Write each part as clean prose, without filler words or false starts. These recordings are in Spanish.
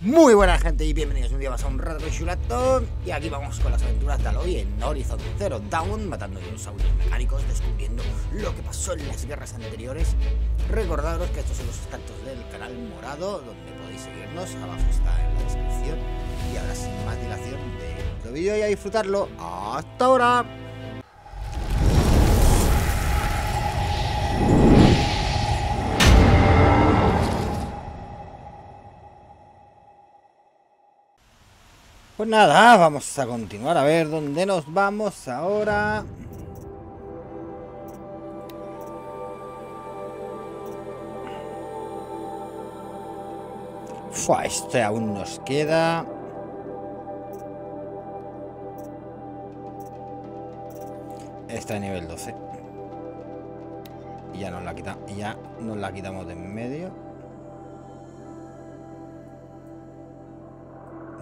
Muy buena gente y bienvenidos un día más a Un Rato con Shulato. Y aquí vamos con las aventuras de Aloy en Horizon Zero Dawn, matando dinosaurios mecánicos, descubriendo lo que pasó en las guerras anteriores. Recordaros que estos son los contactos del canal morado, donde podéis seguirnos, abajo está en la descripción. Y ahora sin más dilación, de nuestro vídeo y a disfrutarlo. ¡Hasta ahora! Pues nada, vamos a continuar a ver dónde nos vamos ahora. Fua, este aún nos queda. Está de nivel 12. Y ya nos la quitamos de en medio.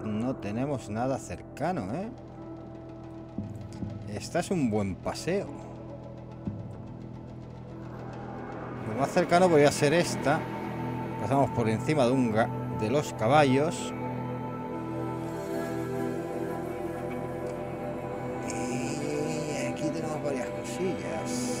No tenemos nada cercano, ¿eh? Esta es un buen paseo. Lo más cercano podría ser esta. Pasamos por encima de los caballos. Y aquí tenemos varias cosillas.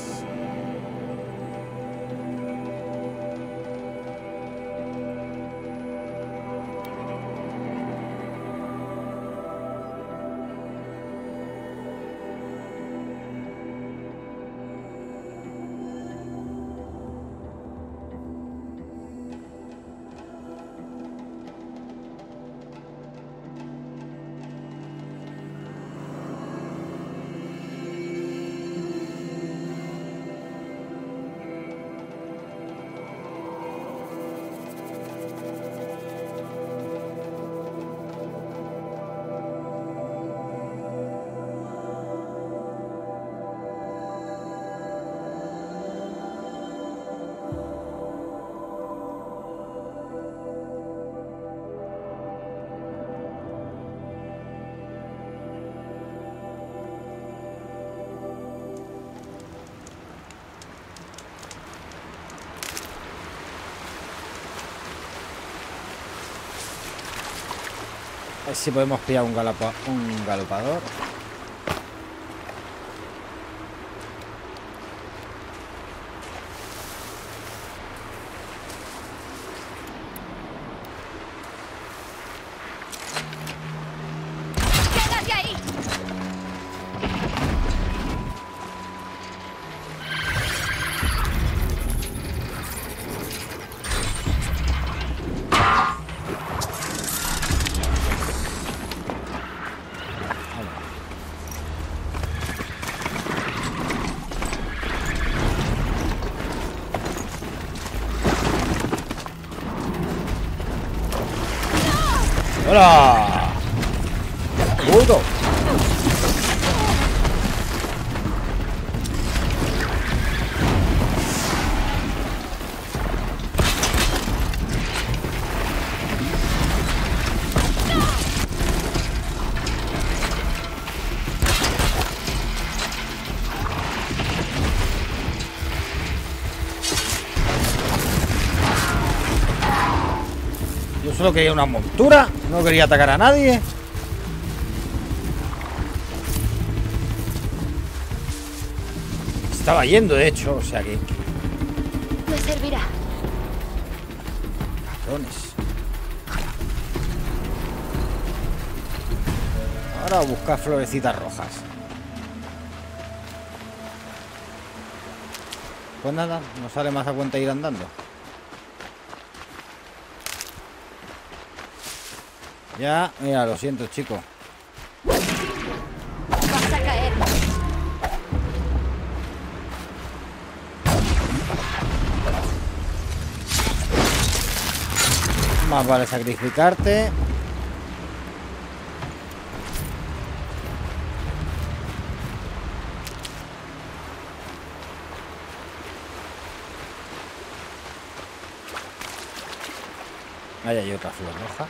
A ver si podemos pillar un galopador. ¡Hola! ¡Puto! Yo solo quería una montura. No quería atacar a nadie. Estaba yendo, de hecho, o sea que... Me servirá. Cabrones. Ahora buscar florecitas rojas. Pues nada, no sale más a cuenta ir andando. Ya, mira, lo siento, chico. Vas a caer. Más vale sacrificarte. Ahí hay otra flor roja.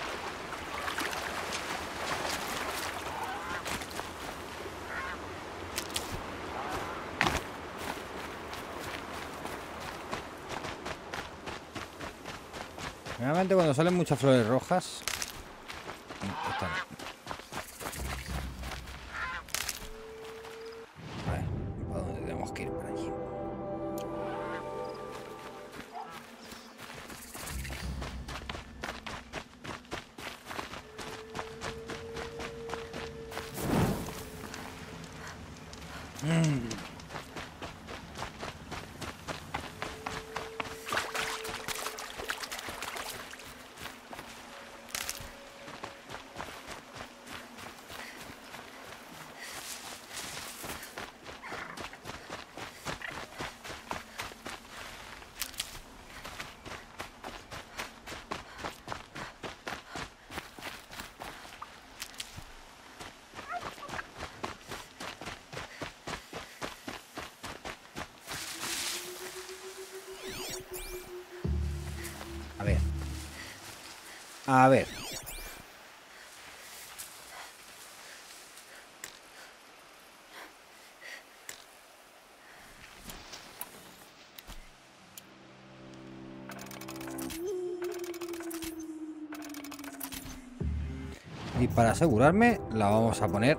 Realmente cuando salen muchas flores rojas Está bien. A ver, ¿para dónde tenemos que ir? Para allí. A ver. Y para asegurarme, la vamos a poner.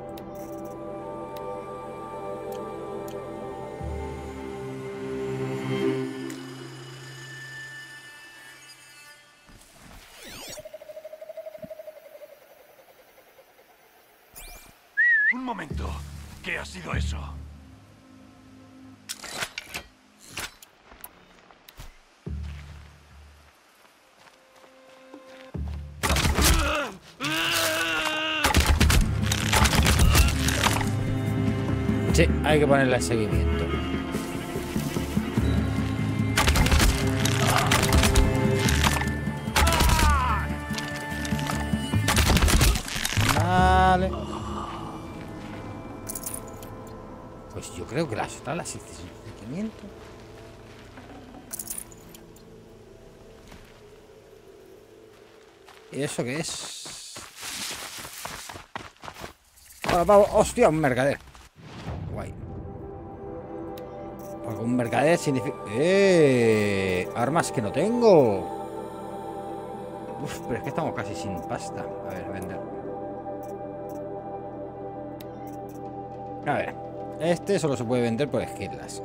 Sí, hay que ponerle el seguimiento. Vale. Pues yo creo que las otras las hice sin seguimiento. ¿Y eso qué es? ¡Hostia, un mercader! Un mercader significa... Armas que no tengo. Uf, pero es que estamos casi sin pasta. A ver, vender. A ver. Este solo se puede vender por esquirlas.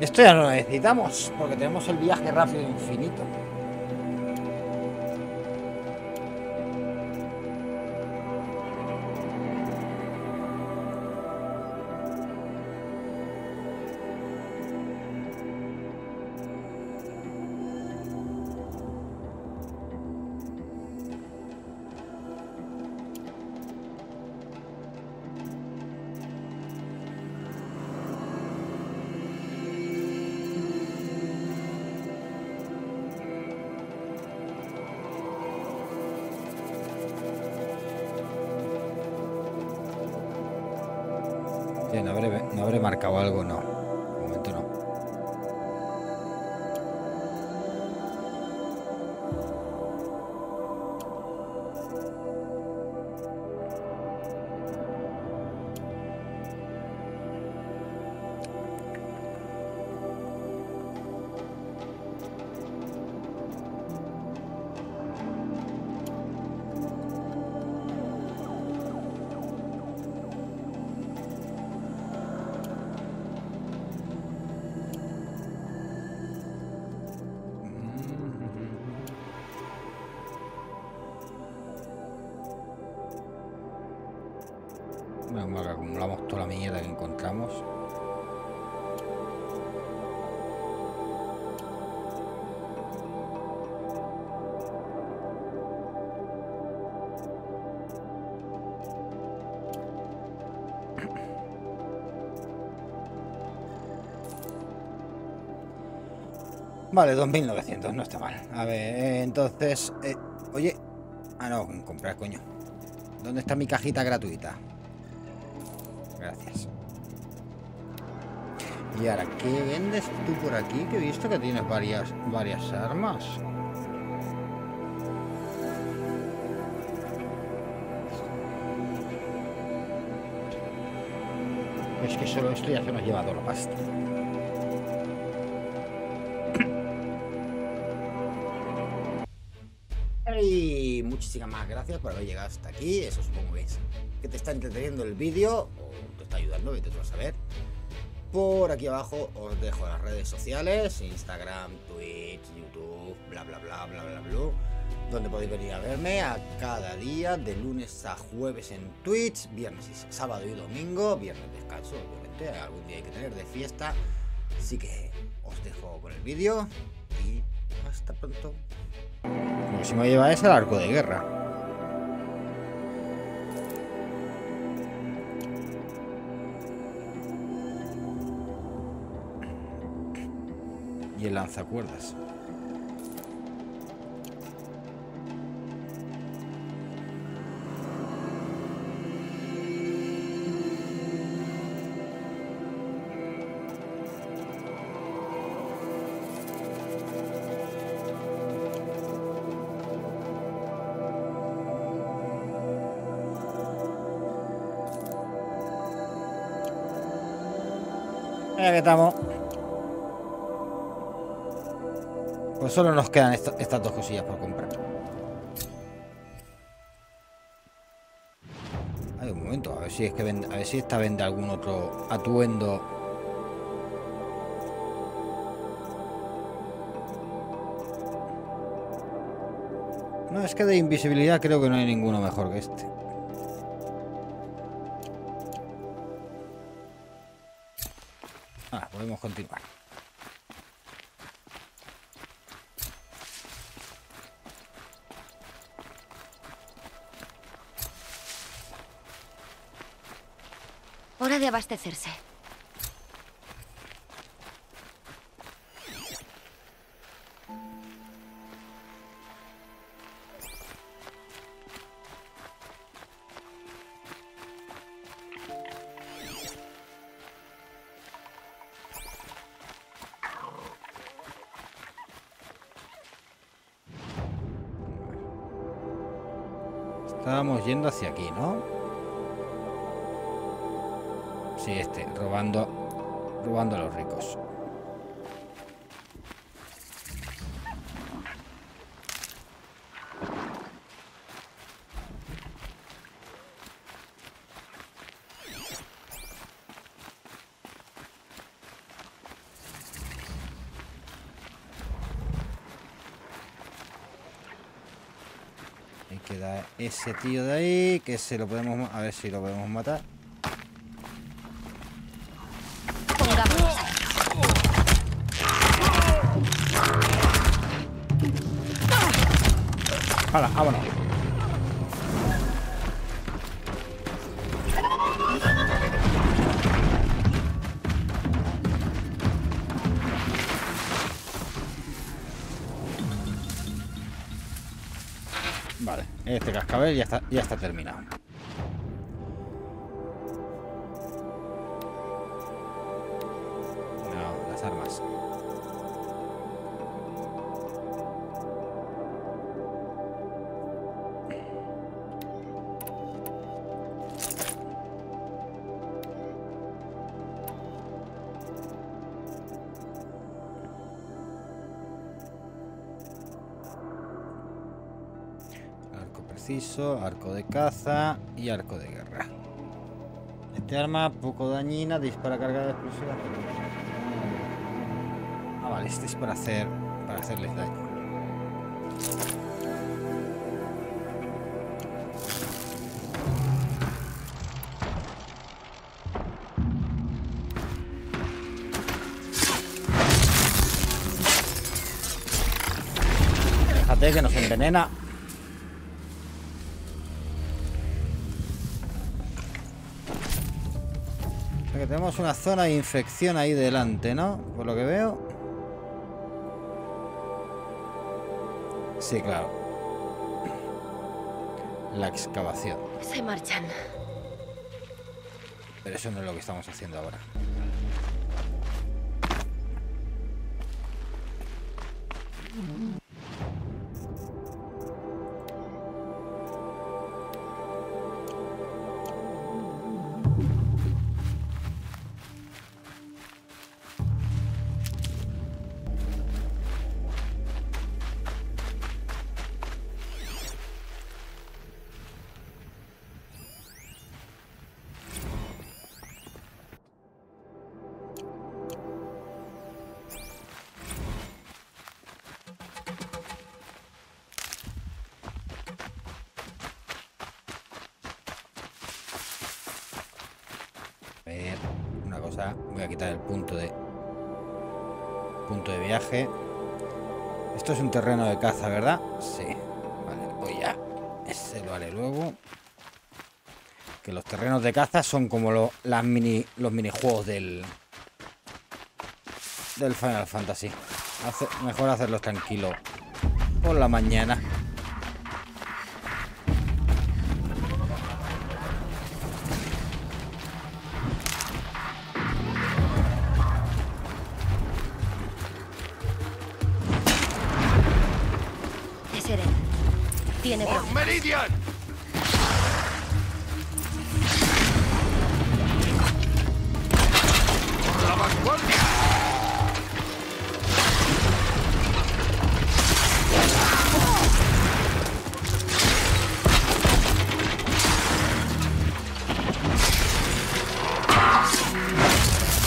Esto ya no lo necesitamos, porque tenemos el viaje rápido infinito. No habré marcado algo, no. De momento no. Acumulamos toda la mierda que encontramos. Vale, 2900, no está mal. A ver, entonces... oye... Ah, no, comprar, coño. ¿Dónde está mi cajita gratuita? Gracias. Y ahora, ¿qué vendes tú por aquí? Que he visto que tienes varias armas. Es que solo esto ya se nos lleva toda la pasta. Y muchísimas más gracias por haber llegado hasta aquí. Eso supongo que te está entreteniendo el vídeo o te está ayudando, vete tú a saber. Por aquí abajo os dejo las redes sociales, Instagram, Twitch, YouTube, bla bla bla bla bla bla, donde podéis venir a verme a cada día, de lunes a jueves en Twitch, viernes y sábado y domingo, viernes descanso, obviamente, algún día hay que tener de fiesta, así que os dejo con el vídeo y hasta pronto. Lo que se me lleva es el arco de guerra. Y el lanzacuerdas. Mira que estamos. Pues solo nos quedan estas dos cosillas por comprar. Hay un momento, a ver si es que vende, a ver si esta vende algún otro atuendo. No, es que de invisibilidad creo que no hay ninguno mejor que este. Ah, podemos continuar. Hora de abastecerse. Estábamos yendo hacia aquí, ¿no? Sí, este, robando a los ricos. Ahí queda ese tío de ahí, que se lo podemos, a ver si lo podemos matar. ¡Hala! ¡Vámonos! Vale, este cascabel ya está terminado. No, las armas. Arco de caza y arco de guerra. Este arma poco dañina, dispara carga de explosiva. Ah, vale, este es para hacerles daño. Déjate que nos envenena. Tenemos una zona de infección ahí delante, ¿no? Por lo que veo. Sí, claro. La excavación. Se marchan. Pero eso no es lo que estamos haciendo ahora. Voy a quitar el punto de viaje. Esto es un terreno de caza, ¿verdad? Sí. Vale, voy ya. Ese lo haré luego. Que los terrenos de caza son como los minijuegos del Final Fantasy. Mejor hacerlos tranquilos por la mañana. ¡Meridian! ¡Por la vanguardia!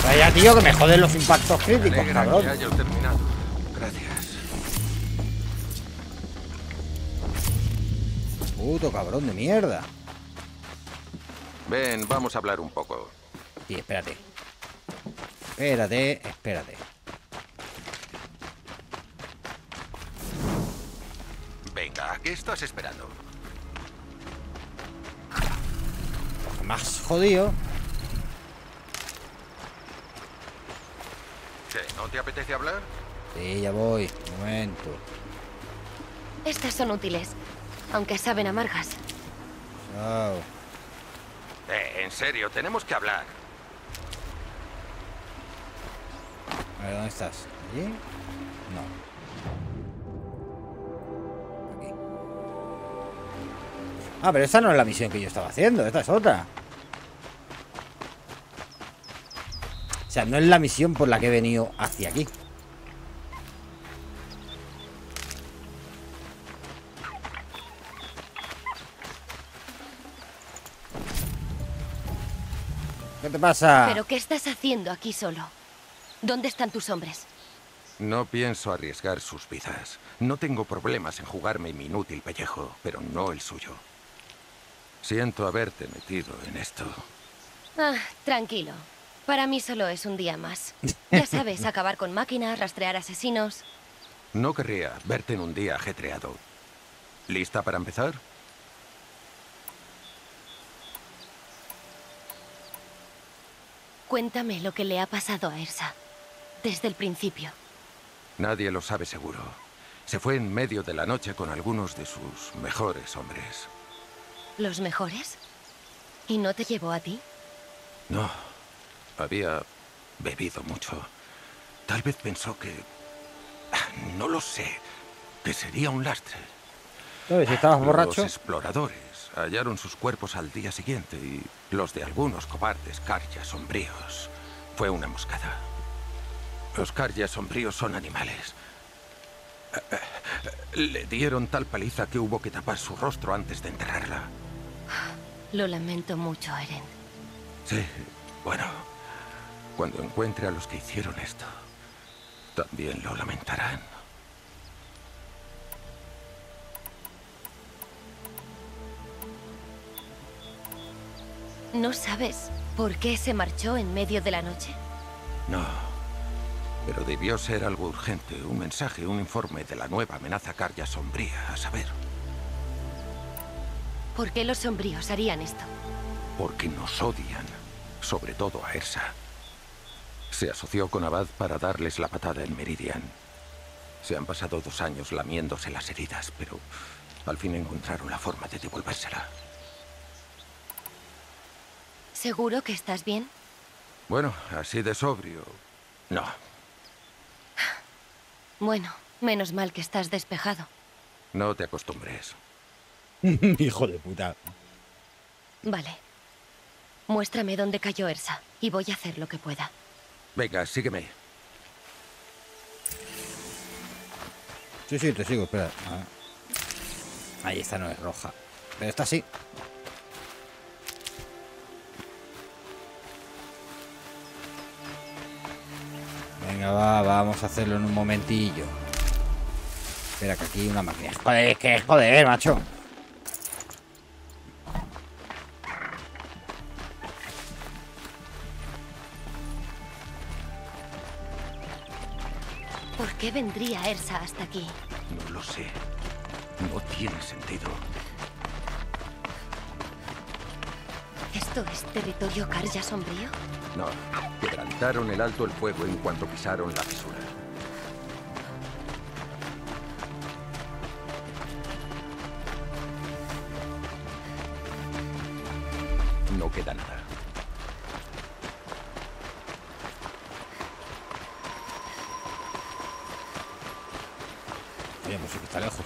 Vaya, tío, que me joden los impactos críticos, cabrón. Puto cabrón de mierda. Ven, vamos a hablar un poco. Sí, espérate. Espérate. Venga, ¿qué estás esperando? Más jodido. ¿Qué? ¿No te apetece hablar? Sí, ya voy. Un momento. Estas son útiles. Aunque saben amargas. Wow. En serio, tenemos que hablar. A ver, ¿dónde estás? ¿Allí? No. Aquí. Ah, pero esta no es la misión que yo estaba haciendo. Esta es otra. O sea, no es la misión por la que he venido hacia aquí. ¿Qué te pasa? ¿Pero qué estás haciendo aquí solo? ¿Dónde están tus hombres? No pienso arriesgar sus vidas. No tengo problemas en jugarme mi inútil pellejo, pero no el suyo. Siento haberte metido en esto. Ah, tranquilo. Para mí solo es un día más. Ya sabes, acabar con máquinas, rastrear asesinos... No querría verte en un día ajetreado. ¿Lista para empezar? Cuéntame lo que le ha pasado a Ersa, desde el principio. Nadie lo sabe seguro. Se fue en medio de la noche con algunos de sus mejores hombres. ¿Los mejores? ¿Y no te llevó a ti? No. Había bebido mucho. Tal vez pensó que... No lo sé. Que sería un lastre. ¿Sabes? ¿Estabas borracho? Los exploradores hallaron sus cuerpos al día siguiente y los de algunos cobardes Carja sombríos. Fue una emboscada. Los Carja sombríos son animales. Le dieron tal paliza que hubo que tapar su rostro antes de enterrarla. Lo lamento mucho, Eren. Sí, bueno, cuando encuentre a los que hicieron esto, también lo lamentarán. ¿No sabes por qué se marchó en medio de la noche? No, pero debió ser algo urgente. Un mensaje, un informe de la nueva amenaza Carja sombría, a saber. ¿Por qué los sombríos harían esto? Porque nos odian, sobre todo a Ersa. Se asoció con Abad para darles la patada en Meridian. Se han pasado 2 años lamiéndose las heridas, pero al fin encontraron la forma de devolvérsela. ¿Seguro que estás bien? Bueno, así de sobrio, no. Bueno, menos mal que estás despejado. No te acostumbres. Hijo de puta. Vale. Muéstrame dónde cayó Ersa y voy a hacer lo que pueda. Venga, sígueme. Sí, sí, te sigo, espera. Ahí esta no es roja. Pero esta sí. Venga, va, vamos a hacerlo en un momentillo. Espera, que aquí hay una máquina. Joder, es que joder, macho. ¿Por qué vendría Ersa hasta aquí? No lo sé. No tiene sentido. ¿Esto es territorio Carja sombrío? No, quebrantaron el alto el fuego en cuanto pisaron la fisura. No queda nada. Oye, pues sí que está lejos.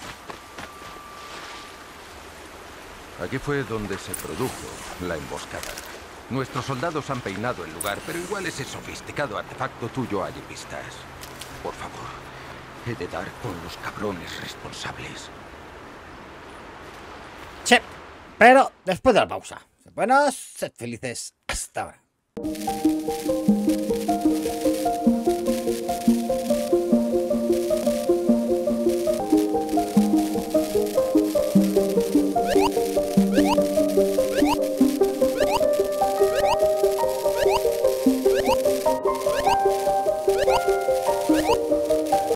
Aquí fue donde se produjo la emboscada. Nuestros soldados han peinado el lugar, pero igual ese sofisticado artefacto tuyo hay pistas. Por favor, he de dar con los cabrones responsables. Che, pero después de la pausa. Buenas, sed felices. Hasta ahora.